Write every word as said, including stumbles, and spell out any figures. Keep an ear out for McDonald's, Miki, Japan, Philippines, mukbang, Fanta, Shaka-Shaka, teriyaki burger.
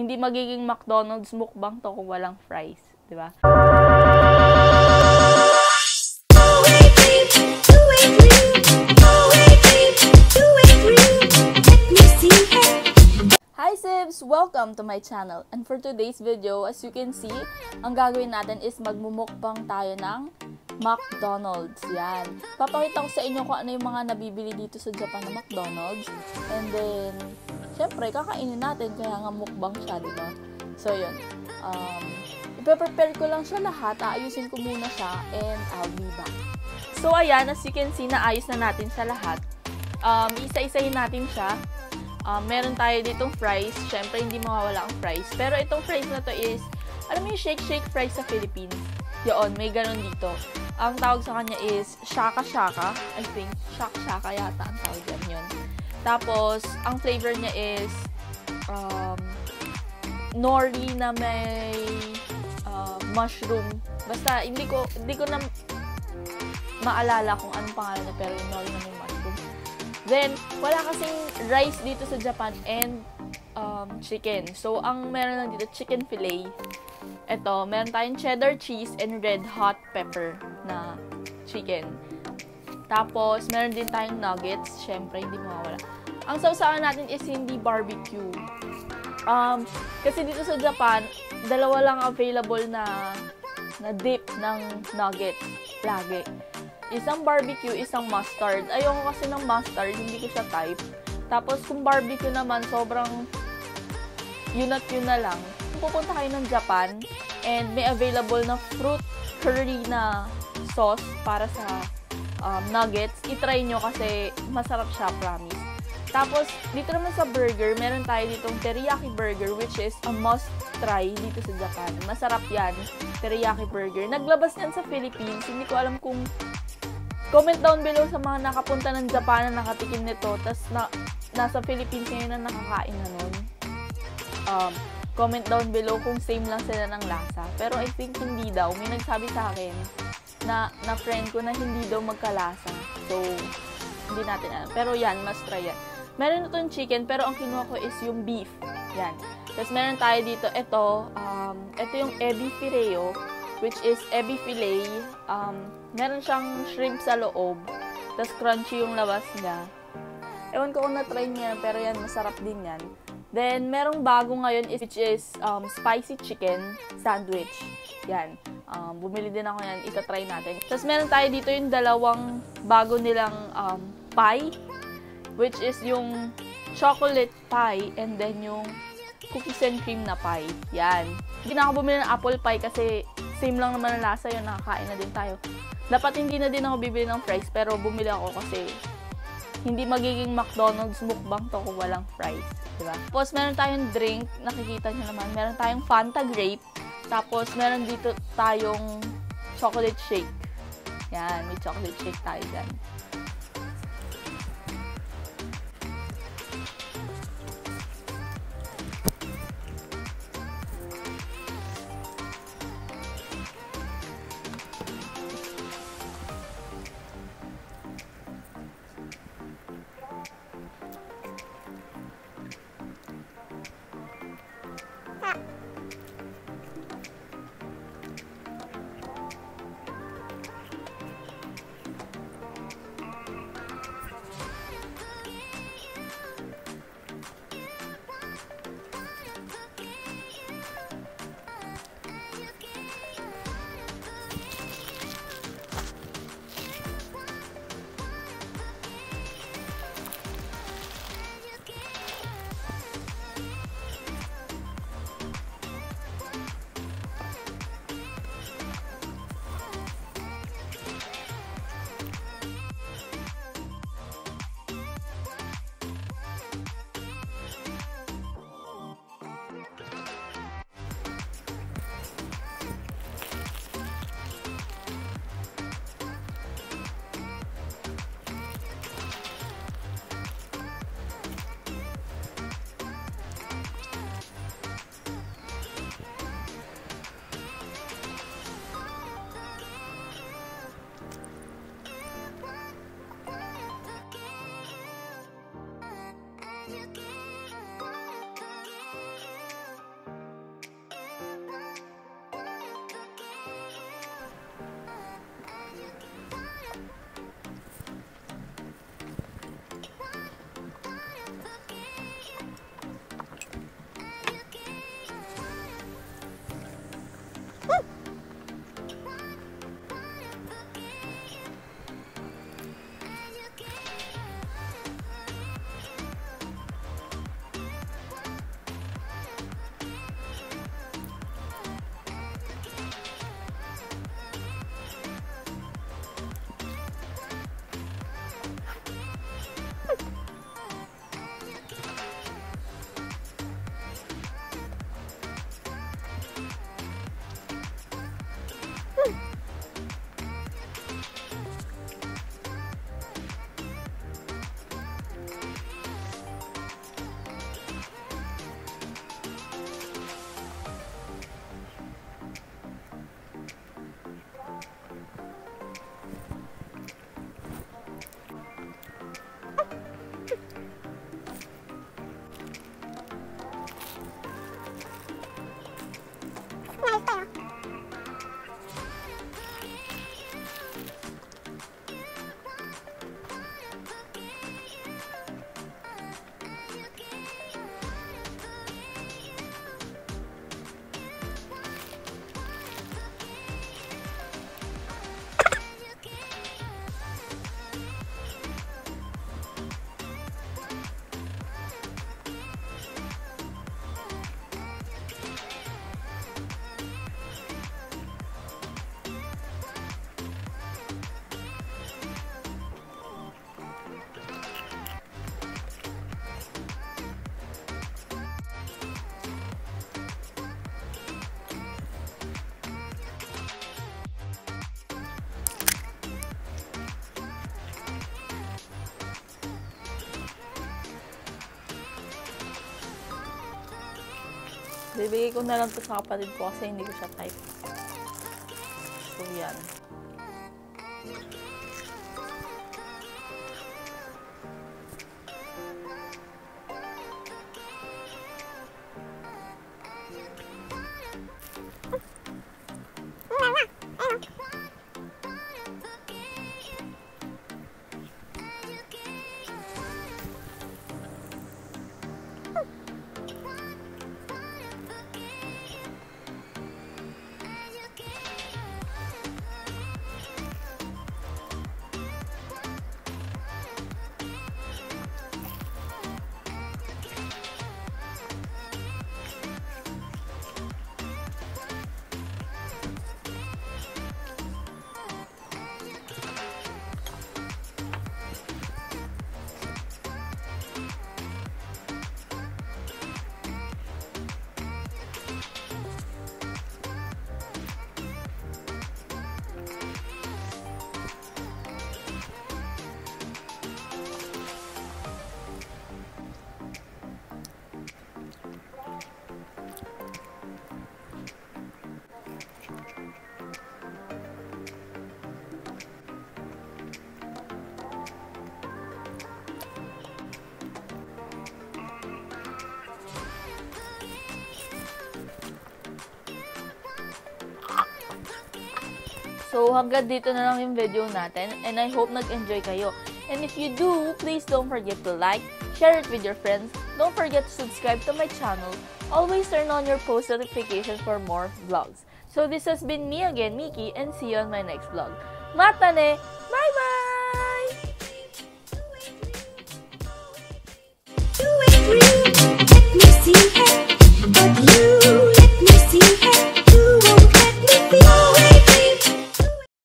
Hindi magiging McDonald's mukbang to kung walang fries, di ba? Hi Sibs! Welcome to my channel. And for today's video, as you can see, ang gagawin natin is magmumukbang tayo ng McDonald's. Yan. Papakita ko sa inyo kung ano yung mga nabibili dito sa Japan na McDonald's. And then, siyempre, kakainin natin, kaya nga mukbang siya, di ba? So, yun. Um, ipe-prepare ko lang siya lahat. Aayusin ko muna siya and I'll be back. So, ayan. As you can see, naayos na natin siya lahat. Um, Isa-isahin natin siya. Um, meron tayo ditong fries. Siyempre, hindi mawawala ang fries. Pero itong fries na to is, alam mo yung shake-shake fries sa Philippines? Yun, may ganun dito. Ang tawag sa kanya is Shaka-Shaka. I think, Shaka-Shaka yata ang tawag yan yun. Tapos, ang flavor niya is um, nori na may uh, mushroom. Basta, hindi ko, hindi ko na maalala kung anong pangalan niya, pero nori na may mushroom. Then, wala kasing rice dito sa Japan and um, chicken. So, ang meron lang dito, chicken fillet. Ito, meron tayong cheddar cheese and red hot pepper na chicken. Tapos, meron din tayong nuggets. Siyempre, hindi mawawala. Ang sausawan natin is hindi barbecue. Um, kasi dito sa Japan, dalawa lang available na, na dip ng nuggets. Lagi. Isang barbecue, isang mustard. Ayoko kasi ng mustard, hindi ko siya type. Tapos, kung barbecue naman, sobrang yun at yun na lang. Kung pupunta kayo ng Japan, and may available na fruit curry na sauce para sa Um, nuggets, itry nyo kasi masarap siya, promise. Tapos, dito naman sa burger, meron tayo ditong teriyaki burger, which is a must try dito sa Japan. Masarap yan, teriyaki burger. Naglabas yan sa Philippines, hindi ko alam kung comment down below sa mga nakapunta ng Japan na nakatikim nito, tas na, nasa Philippines ngayon na nakakain na nun. Um, comment down below kung same lang sila ng lasa. Pero I think hindi daw, may nagsabi sa akin na na friend ko na hindi daw magkalasa. So, hindi natin alam. Pero yan, mas try yan. Meron na itong chicken, pero ang kinuha ko is yung beef. Yan. Tapos meron tayo dito, ito, um, ito yung ebi fileo, which is ebi fillet. Um, meron siyang shrimp sa loob. Tapos crunchy yung labas niya. Ewan ko kung na-try niya, pero yan, masarap din yan. Then, merong bago ngayon, which is um, spicy chicken sandwich. Yan. Um, bumili din ako yan. Itatry natin. Tapos, meron tayo dito yung dalawang bago nilang um, pie, which is yung chocolate pie and then yung cookies and cream na pie. Yan. Hindi na ako bumili ng apple pie kasi same lang naman ang lasa yun. Nakakain na din tayo. Dapat hindi na din ako bibili ng fries, pero bumili ako kasi hindi magiging McDonald's mukbang to kung walang fries. Diba? Tapos, meron tayong drink. Nakikita nyo naman. Meron tayong Fanta grape. Tapos, meron dito tayong chocolate shake. Yan, may chocolate shake tayo dyan. Bibigay ko na lang to sa kapatid ko kasi hindi ko siya type. So, yan. So, hanggang dito na lang yung video natin and I hope nag-enjoy kayo. And if you do, please don't forget to like, share it with your friends, don't forget to subscribe to my channel, always turn on your post notifications for more vlogs. So, this has been me again, Miki, and see you on my next vlog. Mata ne! Bye-bye!